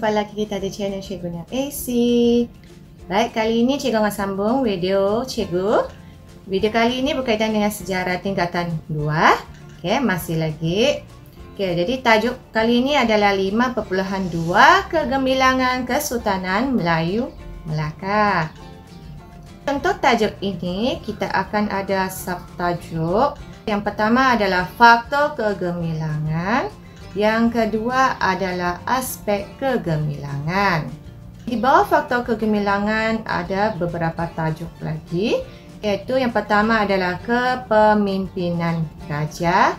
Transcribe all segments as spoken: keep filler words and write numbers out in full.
Jumpa lagi kita di channel Cikgu Neoh A C. Baik, kali ini Cikgu akan sambung video Cikgu. Video kali ini berkaitan dengan sejarah tingkatan dua. Okey, masih lagi. Okey, jadi tajuk kali ini adalah lima perpuluhan dua Kegemilangan Kesultanan Melayu Melaka. Untuk tajuk ini kita akan ada subtajuk. Yang pertama adalah faktor kegemilangan. Yang kedua adalah aspek kegemilangan. Di bawah faktor kegemilangan ada beberapa tajuk lagi, iaitu yang pertama adalah kepemimpinan raja,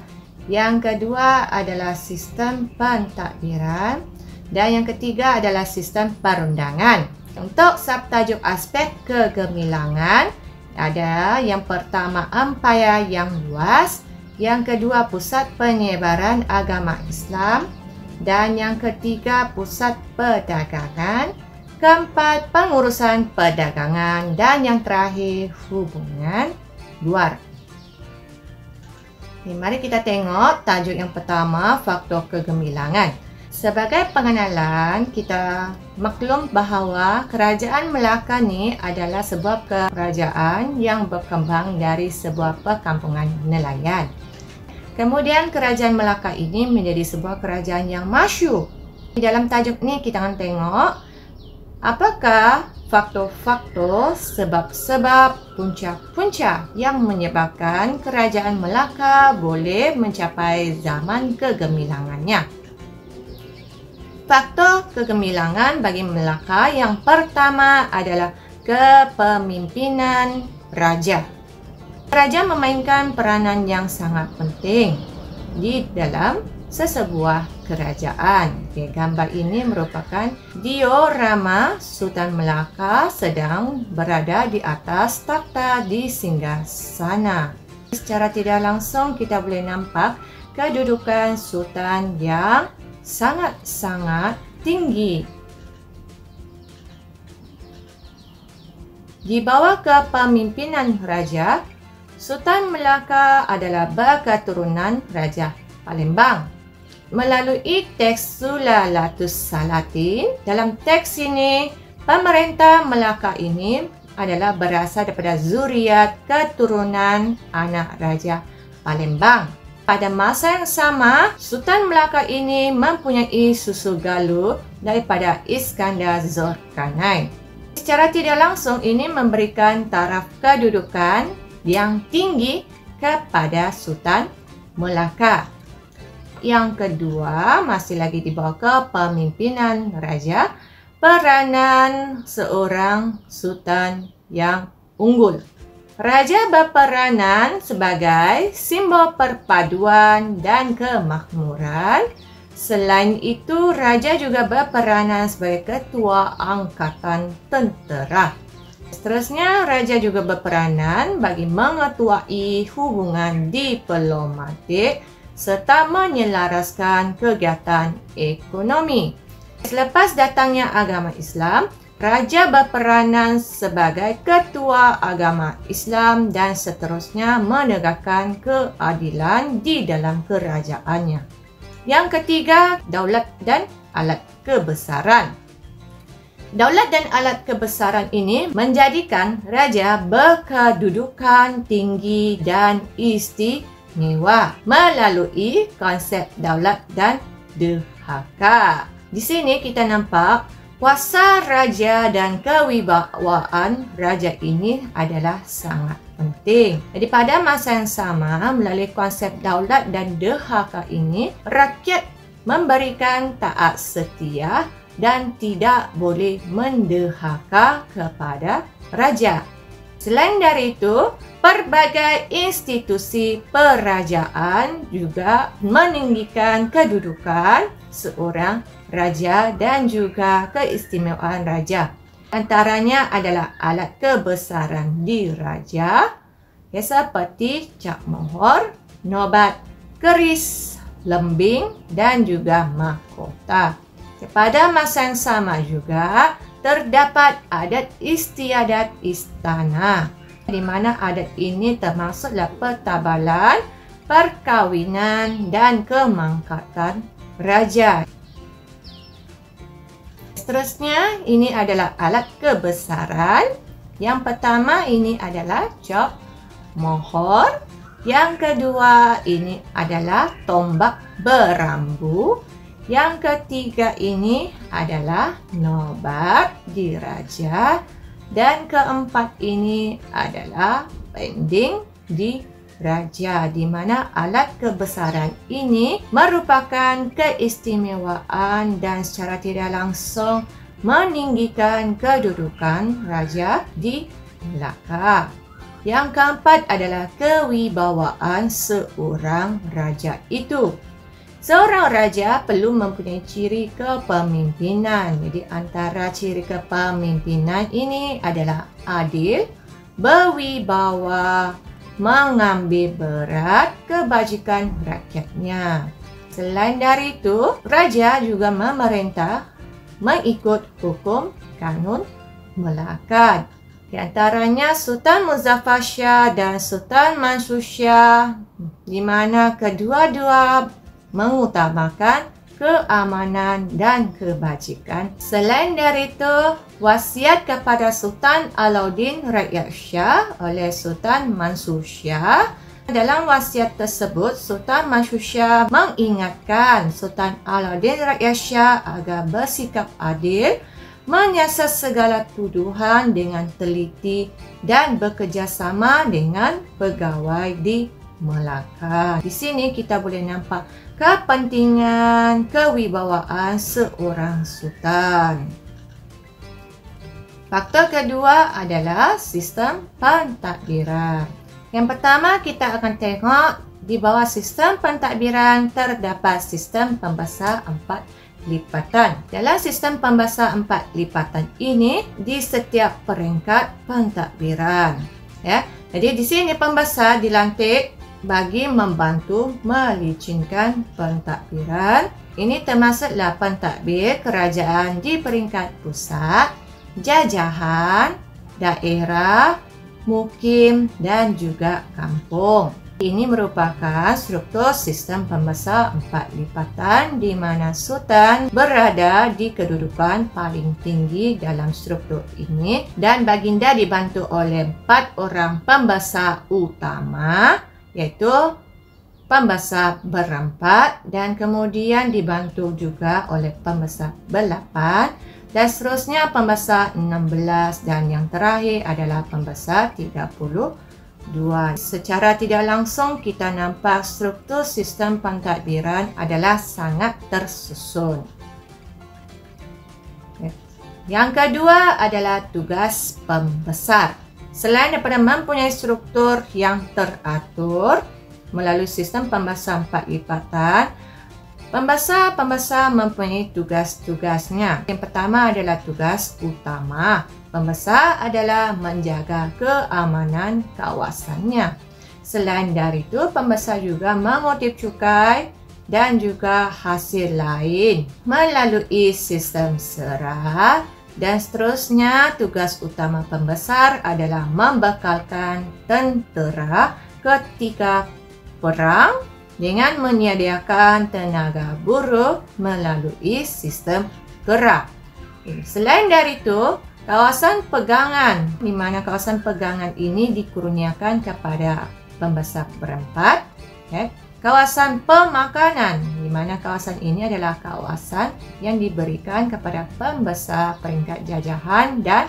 yang kedua adalah sistem pentadbiran, dan yang ketiga adalah sistem perundangan. Untuk subtajuk aspek kegemilangan ada yang pertama empayar yang luas, yang kedua pusat penyebaran agama Islam, dan yang ketiga pusat perdagangan, keempat pengurusan perdagangan, dan yang terakhir hubungan luar. Ini, mari kita tengok tajuk yang pertama, faktor kegemilangan. Sebagai pengenalan, kita maklum bahawa kerajaan Melaka ni adalah sebuah kerajaan yang berkembang dari sebuah perkampungan nelayan. Kemudian kerajaan Melaka ini menjadi sebuah kerajaan yang masyhur. Di dalam tajuk ni kita akan tengok apakah faktor-faktor, sebab-sebab, punca-punca yang menyebabkan kerajaan Melaka boleh mencapai zaman kegemilangannya. Faktor kegemilangan bagi Melaka yang pertama adalah kepemimpinan raja. Raja memainkan peranan yang sangat penting di dalam sesebuah kerajaan. Oke, gambar ini merupakan diorama Sultan Melaka sedang berada di atas takhta di singgasana. Secara tidak langsung kita boleh nampak kedudukan sultan yang sangat-sangat tinggi. Di bawah kepemimpinan raja, Sultan Melaka adalah berketurunan Raja Palembang. Melalui teks Sulalatus Salatin, dalam teks ini, pemerintah Melaka ini adalah berasal daripada zuriat keturunan anak Raja Palembang. Pada masa yang sama, Sultan Melaka ini mempunyai susu galuh daripada Iskandar Zulkarnain. Secara tidak langsung ini memberikan taraf kedudukan yang tinggi kepada Sultan Melaka. Yang kedua, masih lagi di bawah kepemimpinan raja, peranan seorang sultan yang unggul. Raja berperanan sebagai simbol perpaduan dan kemakmuran. Selain itu, raja juga berperanan sebagai ketua angkatan tentera. Seterusnya, raja juga berperanan bagi mengetuai hubungan diplomatik serta menyelaraskan kegiatan ekonomi. Selepas datangnya agama Islam, raja berperanan sebagai ketua agama Islam dan seterusnya menegakkan keadilan di dalam kerajaannya. Yang ketiga, daulat dan alat kebesaran. Daulat dan alat kebesaran ini menjadikan raja berkedudukan tinggi dan istimewa melalui konsep daulat dan derhaka. Di sini kita nampak kuasa raja dan kewibawaan raja ini adalah sangat penting. Jadi pada masa yang sama, melalui konsep daulat dan derhaka ini, rakyat memberikan taat setia dan tidak boleh menderhaka kepada raja. Selain dari itu, pelbagai institusi perajaan juga meninggikan kedudukan seorang raja dan juga keistimewaan raja. Antaranya adalah alat kebesaran di raja, ya, seperti cap mohor, nobat, keris, lembing dan juga mahkota. Pada masa yang sama juga, terdapat adat istiadat istana, di mana adat ini termasuklah pertabalan, perkawinan dan kemangkatan raja. Seterusnya, ini adalah alat kebesaran. Yang pertama ini adalah jog mohor. Yang kedua ini adalah tombak berambu. Yang ketiga ini adalah nobar diraja. Dan keempat ini adalah pending diraja, di mana alat kebesaran ini merupakan keistimewaan dan secara tidak langsung meninggikan kedudukan raja di Melaka. Yang keempat adalah kewibawaan seorang raja itu. Seorang raja perlu mempunyai ciri kepemimpinan. Jadi antara ciri kepemimpinan ini adalah adil, berwibawa, mengambil berat kebajikan rakyatnya. Selain dari itu, raja juga memerintah mengikut hukum kanun Melaka. Di antaranya Sultan Muzaffar Shah dan Sultan Mansur Shah, di mana kedua-dua mengutamakan keamanan dan kebajikan. Selain dari itu, wasiat kepada Sultan Alauddin Riayat Syah oleh Sultan Mansur Shah. Dalam wasiat tersebut, Sultan Mansur Shah mengingatkan Sultan Alauddin Riayat Syah agar bersikap adil, menyiasat segala tuduhan dengan teliti dan bekerjasama dengan pegawai di Melaka. Di sini kita boleh nampak kepentingan kewibawaan seorang sultan. Faktor kedua adalah sistem pentadbiran. Yang pertama kita akan tengok di bawah sistem pentadbiran terdapat sistem pembesar empat lipatan. Dalam sistem pembesar empat lipatan ini di setiap peringkat pentadbiran, ya. Jadi di sini pembesar dilantik bagi membantu melicinkan pentadbiran. Ini termasuklah pentadbir kerajaan di peringkat pusat, jajahan, daerah, mukim dan juga kampung. Ini merupakan struktur sistem pembesar empat lipatan di mana sultan berada di kedudukan paling tinggi dalam struktur ini dan baginda dibantu oleh empat orang pembesar utama, yaitu pembesar berempat dan kemudian dibantu juga oleh pembesar belapan dan seterusnya pembesar enam belas dan yang terakhir adalah pembesar tiga puluh dua. Secara tidak langsung kita nampak struktur sistem pentadbiran adalah sangat tersusun. Yang kedua adalah tugas pembesar. Selain daripada mempunyai struktur yang teratur melalui sistem pembesar empat lipatan, pembesar-pembesar mempunyai tugas-tugasnya. Yang pertama adalah tugas utama. Pembesar adalah menjaga keamanan kawasannya. Selain dari itu, pembesar juga mengutip cukai dan juga hasil lain melalui sistem serah. Dan seterusnya, tugas utama pembesar adalah membekalkan tentera ketika perang dengan menyediakan tenaga buruh melalui sistem kerah. Selain dari itu, kawasan pegangan, di mana kawasan pegangan ini dikurniakan kepada pembesar berempat. Kawasan pemakanan, di mana kawasan ini adalah kawasan yang diberikan kepada pembesar peringkat jajahan dan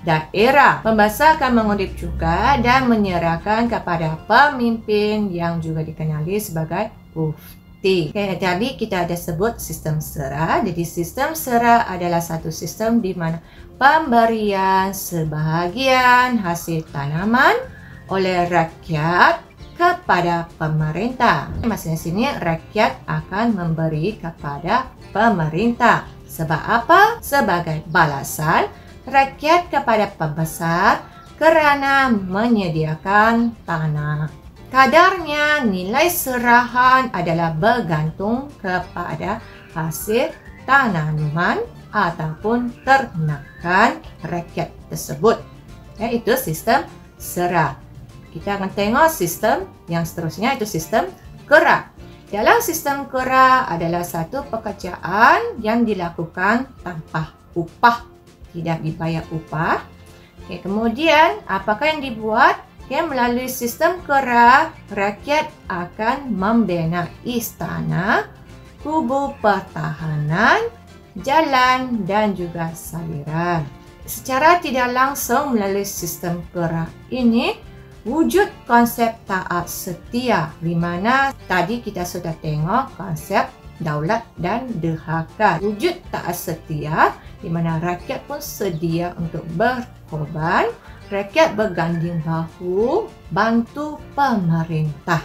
daerah. Pembesar akan mengutip cukai dan menyerahkan kepada pemimpin yang juga dikenali sebagai mufti. Okay, jadi kita ada sebut sistem serah. Jadi sistem serah adalah satu sistem di mana pemberian sebahagian hasil tanaman oleh rakyat kepada pemerintah. Maksudnya sini rakyat akan memberi kepada pemerintah. Sebab apa? Sebagai balasan rakyat kepada pembesar kerana menyediakan tanah. Kadarnya nilai serahan adalah bergantung kepada hasil tanaman ataupun ternakan rakyat tersebut. Yaitu sistem serah. Kita akan tengok sistem yang seterusnya, itu sistem kerah. Dalam sistem kerah adalah satu pekerjaan yang dilakukan tanpa upah, tidak dibayar upah. Okay, kemudian apakah yang dibuat? Okay, melalui sistem kerah, rakyat akan membina istana, kubu pertahanan, jalan dan juga saluran. Secara tidak langsung melalui sistem kerah ini, wujud konsep taat setia, di mana tadi kita sudah tengok konsep daulat dan derhaka. Wujud taat setia di mana rakyat pun sedia untuk berkorban, rakyat berganding bahu bantu pemerintah.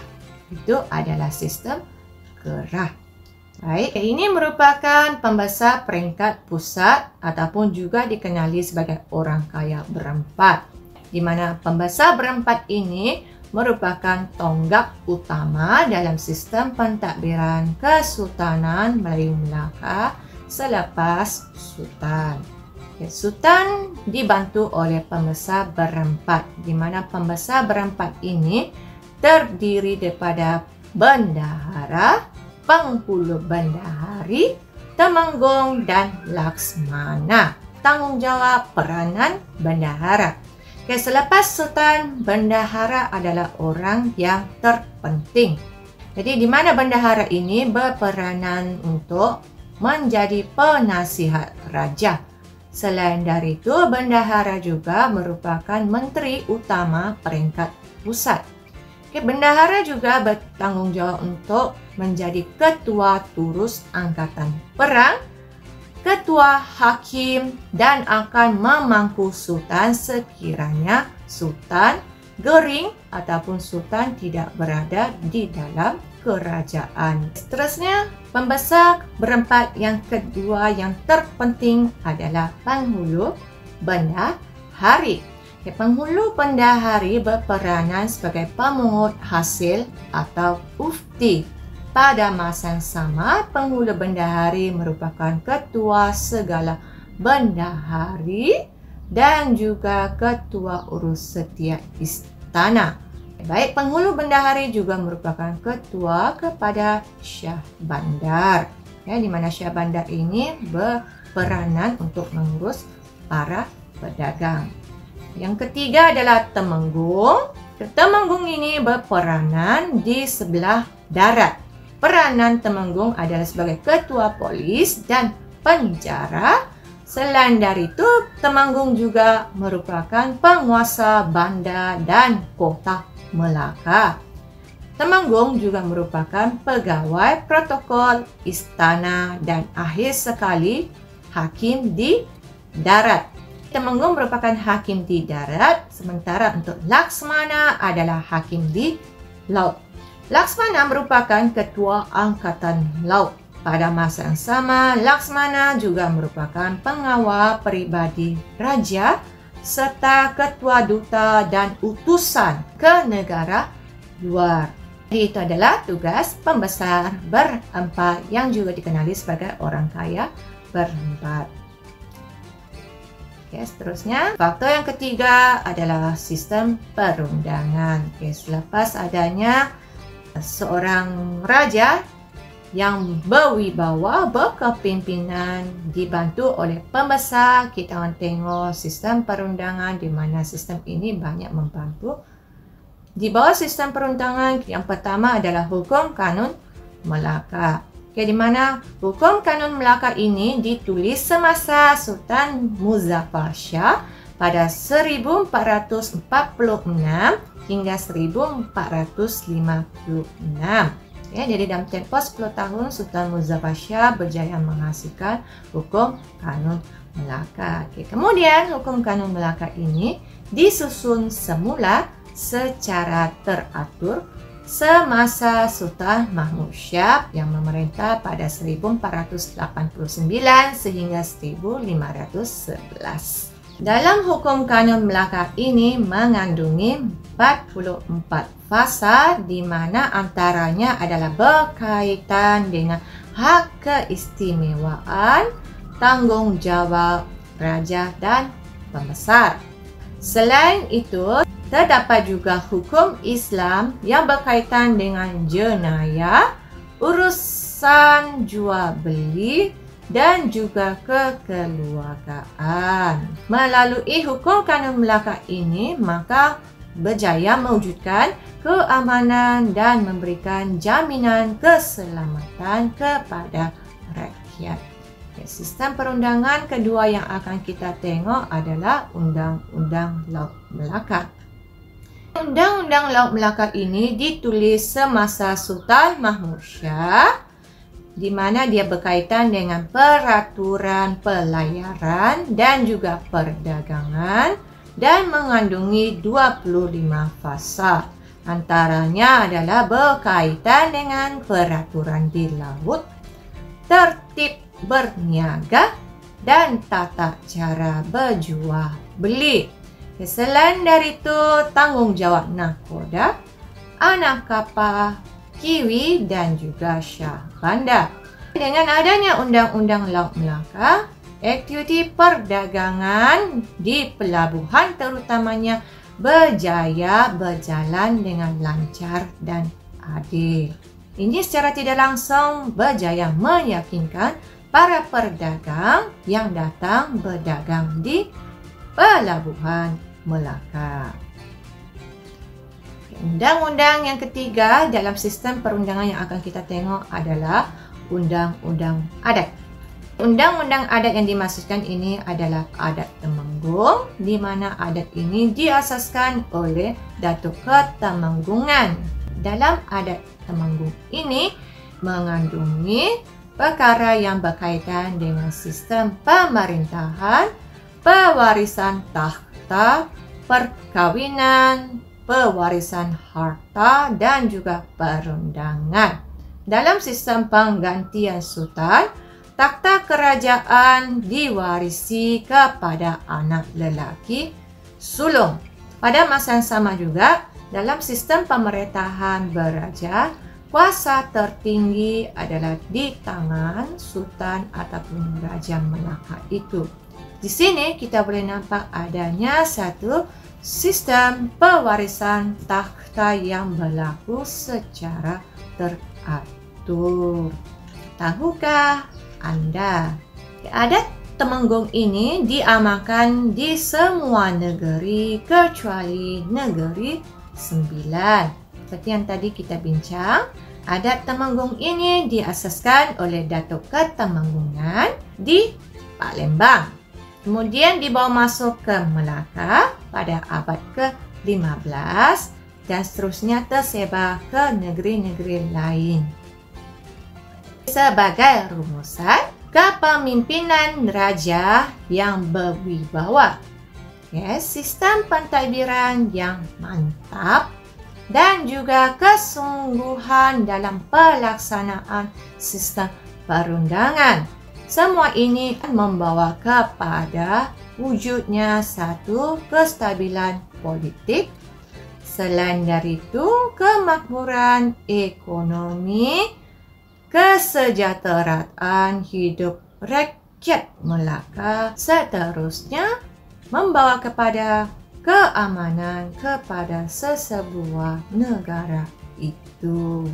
Itu adalah sistem kerah. Baik, ini merupakan pembesar peringkat pusat ataupun juga dikenali sebagai orang kaya berempat, di mana pembesar berempat ini merupakan tonggak utama dalam sistem pentadbiran Kesultanan Melayu Melaka selepas Sultan. Sultan dibantu oleh pembesar berempat, di mana pembesar berempat ini terdiri daripada bendahara, Penghulu Bendahari, Temenggung dan Laksamana. Tanggungjawab peranan bendahara. Okay, selepas Sultan, bendahara adalah orang yang terpenting. Jadi di mana bendahara ini berperanan untuk menjadi penasihat raja. Selain dari itu, bendahara juga merupakan menteri utama peringkat pusat. Bendahara juga bertanggungjawab untuk menjadi ketua turus angkatan perang, ketua hakim dan akan memangku sultan sekiranya sultan gering ataupun sultan tidak berada di dalam kerajaan. Seterusnya, pembesar berempat yang kedua yang terpenting adalah Penghulu Bendahari. Penghulu Bendahari berperanan sebagai pemungut hasil atau mufti. Pada masa yang sama, Penghulu Bendahari merupakan ketua segala bendahari dan juga ketua urus setiap istana. Baik, Penghulu Bendahari juga merupakan ketua kepada Syah Bandar. Ya, di mana Syah Bandar ini berperanan untuk mengurus para pedagang. Yang ketiga adalah Temenggung. Temenggung ini berperanan di sebelah darat. Peranan Temenggung adalah sebagai ketua polis dan penjara. Selain dari itu, Temenggung juga merupakan penguasa bandar dan kota Melaka. Temenggung juga merupakan pegawai protokol istana dan akhir sekali hakim di darat. Temenggung merupakan hakim di darat, sementara untuk Laksamana adalah hakim di laut. Laksamana merupakan ketua angkatan laut. Pada masa yang sama, Laksamana juga merupakan pengawal peribadi raja serta ketua duta dan utusan ke negara luar. Itu adalah tugas pembesar berempat yang juga dikenali sebagai orang kaya berempat. Okay, seterusnya, faktor yang ketiga adalah sistem perundangan. Okay, selepas adanya seorang raja yang berwibawa, berkepimpinan, dibantu oleh pembesar, kita akan tengok sistem perundangan di mana sistem ini banyak membantu. Di bawah sistem perundangan, yang pertama adalah Hukum Kanun Melaka. Okay, di mana Hukum Kanun Melaka ini ditulis semasa Sultan Muzaffar Shah pada seribu empat ratus empat puluh enam hingga seribu empat ratus lima puluh enam. Okay, jadi dalam tempoh sepuluh tahun Sultan Muzaffar Shah berjaya menghasilkan Hukum Kanun Melaka. Okay, kemudian Hukum Kanun Melaka ini disusun semula secara teratur semasa Sultan Mahmud Syah yang memerintah pada seribu empat ratus lapan puluh sembilan sehingga seribu lima ratus sebelas. Dalam Hukum Kanun Melaka ini mengandungi empat puluh empat fasa, di mana antaranya adalah berkaitan dengan hak keistimewaan, tanggungjawab raja dan pembesar. Selain itu, terdapat juga hukum Islam yang berkaitan dengan jenayah, urusan jual beli, dan juga kekeluargaan. Melalui Hukum Kanun Melaka ini, maka berjaya mewujudkan keamanan dan memberikan jaminan keselamatan kepada rakyat. Sistem perundangan kedua yang akan kita tengok adalah Undang-Undang Laut Melaka. Undang-Undang Laut Melaka ini ditulis semasa Sultan Mahmud Syah, di mana dia berkaitan dengan peraturan pelayaran dan juga perdagangan dan mengandungi dua puluh lima pasal. Antaranya adalah berkaitan dengan peraturan di laut, tertib berniaga, dan tata cara berjual beli. Selain dari itu, tanggungjawab nahkoda, anak kapal, kiwi, dan juga syah bandar. Dengan adanya Undang-Undang Laut Melaka, aktiviti perdagangan di pelabuhan terutamanya berjaya berjalan dengan lancar dan adil. Ini secara tidak langsung berjaya meyakinkan para pedagang yang datang berdagang di pelabuhan Melaka. Undang-undang yang ketiga dalam sistem perundangan yang akan kita tengok adalah Undang-Undang Adat. Undang-undang adat yang dimaksudkan ini adalah Adat Temenggung, di mana adat ini diasaskan oleh Datuk Ketemanggungan. Dalam Adat Temenggung ini mengandungi perkara yang berkaitan dengan sistem pemerintahan, pewarisan tahta, perkawinan, pewarisan harta, dan juga perundangan. Dalam sistem penggantian sultan, takhta kerajaan diwarisi kepada anak lelaki sulung. Pada masa yang sama juga, dalam sistem pemerintahan beraja, kuasa tertinggi adalah di tangan sultan ataupun raja Melaka itu. Di sini kita boleh nampak adanya satu sistem pewarisan takhta yang berlaku secara teratur. Tahukah Anda, adat Temenggung ini diamalkan di semua negeri kecuali negeri sembilan. Seperti yang tadi kita bincang, adat Temenggung ini diasaskan oleh Datuk Ketemanggungan di Palembang, kemudian dibawa masuk ke Melaka pada abad ke lima belas dan seterusnya tersebar ke negeri-negeri lain. Sebagai rumusan kepemimpinan raja yang berwibawa, okay, sistem pentadbiran yang mantap, dan juga kesungguhan dalam pelaksanaan sistem perundangan. Semua ini membawa kepada wujudnya satu kestabilan politik. Selain dari itu, kemakmuran ekonomi, kesejahteraan hidup rakyat Melaka seterusnya membawa kepada keamanan kepada sesebuah negara itu.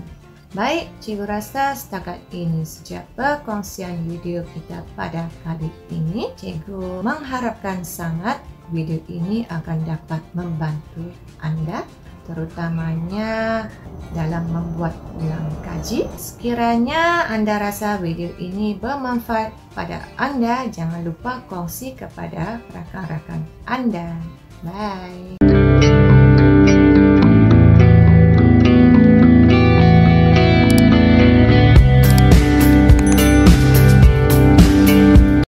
Baik, cikgu rasa setakat ini saja perkongsian video kita pada kali ini. Cikgu mengharapkan sangat video ini akan dapat membantu Anda, terutamanya dalam membuat ulang kaji. Sekiranya Anda rasa video ini bermanfaat pada Anda, jangan lupa kongsi kepada rakan-rakan Anda. Bye!